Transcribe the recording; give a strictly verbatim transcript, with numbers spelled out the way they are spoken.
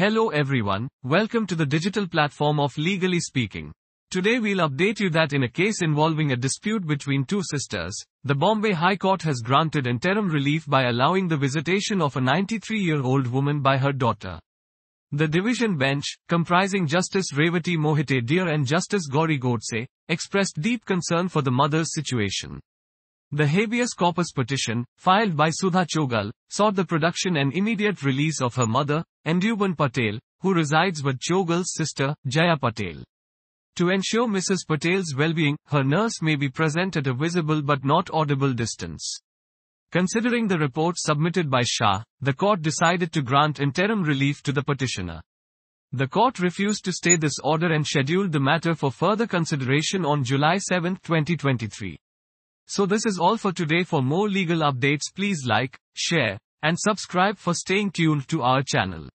Hello everyone, welcome to the digital platform of Legally Speaking. Today we'll update you that in a case involving a dispute between two sisters, the Bombay High Court has granted interim relief by allowing the visitation of a ninety-three-year-old woman by her daughter. The division bench, comprising Justice Revati Mohite Deer and Justice Gauri Godse, expressed deep concern for the mother's situation. The habeas corpus petition, filed by Sudha Chowgule, sought the production and immediate release of her mother, Induben Patel, who resides with Chowgule's sister, Jaya Patel. To ensure Missus Patel's well-being, her nurse may be present at a visible but not audible distance. Considering the report submitted by Shah, the court decided to grant interim relief to the petitioner. The court refused to stay this order and scheduled the matter for further consideration on July seventh twenty twenty-three. So this is all for today. For more legal updates, please like, share, and subscribe for staying tuned to our channel.